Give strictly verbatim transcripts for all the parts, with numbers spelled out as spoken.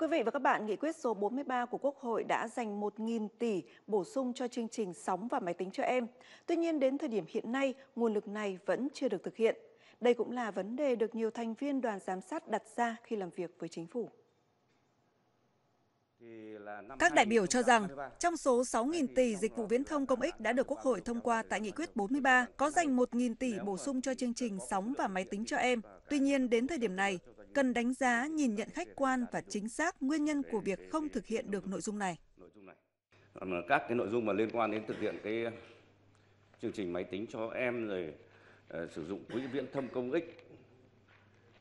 quý vị và các bạn, Nghị quyết số bốn mươi ba của Quốc hội đã dành một nghìn tỷ bổ sung cho chương trình Sóng và Máy tính cho em. Tuy nhiên, đến thời điểm hiện nay, nguồn lực này vẫn chưa được thực hiện. Đây cũng là vấn đề được nhiều thành viên đoàn giám sát đặt ra khi làm việc với chính phủ. Các đại biểu cho rằng, trong số sáu nghìn tỷ dịch vụ viễn thông công ích đã được Quốc hội thông qua tại Nghị quyết bốn mươi ba, có dành một nghìn tỷ bổ sung cho chương trình Sóng và Máy tính cho em. Tuy nhiên, đến thời điểm này, cần đánh giá, nhìn nhận khách quan và chính xác nguyên nhân của việc không thực hiện được nội dung này. Các cái nội dung mà liên quan đến thực hiện cái chương trình máy tính cho em, rồi uh, sử dụng quỹ viễn thông công ích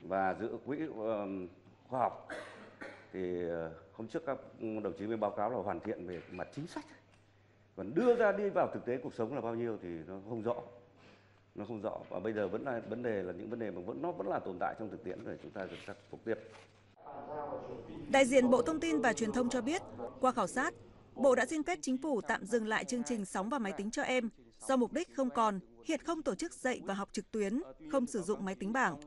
và giữa quỹ uh, khoa học, thì hôm trước các đồng chí mới báo cáo là hoàn thiện về mặt chính sách, còn đưa ra đi vào thực tế cuộc sống là bao nhiêu thì nó không rõ, nó không rõ và bây giờ vẫn là vấn đề là những vấn đề mà vẫn nó vẫn là tồn tại trong thực tiễn để chúng ta được khắc phục tiếp. Đại diện Bộ Thông tin và Truyền thông cho biết, qua khảo sát, Bộ đã xin phép Chính phủ tạm dừng lại chương trình Sóng và Máy tính cho em do mục đích không còn, hiện không tổ chức dạy và học trực tuyến, không sử dụng máy tính bảng.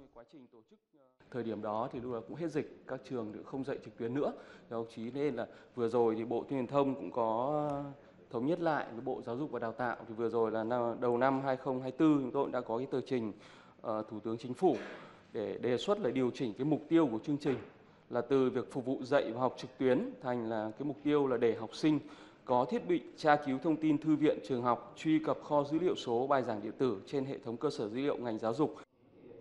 Thời điểm đó thì lúc đó cũng hết dịch, các trường cũng không dạy trực tuyến nữa. Đồng chí nên là vừa rồi thì Bộ Truyền thông cũng có thống nhất lại với Bộ Giáo dục và Đào tạo, thì vừa rồi là đầu năm hai nghìn không trăm hai mươi tư chúng tôi đã có cái tờ trình uh, Thủ tướng Chính phủ để đề xuất là điều chỉnh cái mục tiêu của chương trình là từ việc phục vụ dạy và học trực tuyến thành là cái mục tiêu là để học sinh có thiết bị tra cứu thông tin thư viện trường học, truy cập kho dữ liệu số, bài giảng điện tử trên hệ thống cơ sở dữ liệu ngành giáo dục.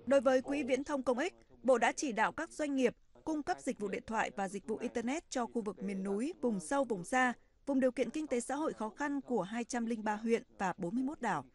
Đối với Quỹ Viễn thông Công ích, Bộ đã chỉ đạo các doanh nghiệp cung cấp dịch vụ điện thoại và dịch vụ Internet cho khu vực miền núi, vùng sâu, vùng xa, vùng điều kiện kinh tế xã hội khó khăn của hai trăm linh ba huyện và bốn mươi mốt đảo.